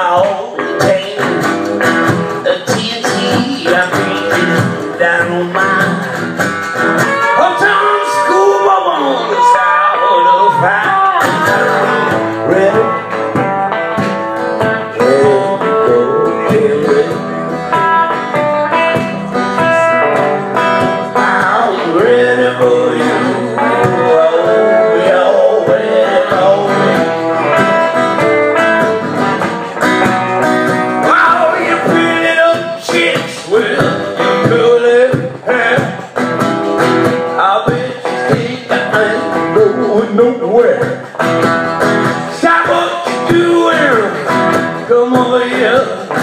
my only pain. The TNT I'm drinking down on my hometown school bum on the side of the fire. I'm ready for you. Nowhere. Stop what you're doing. Come over here.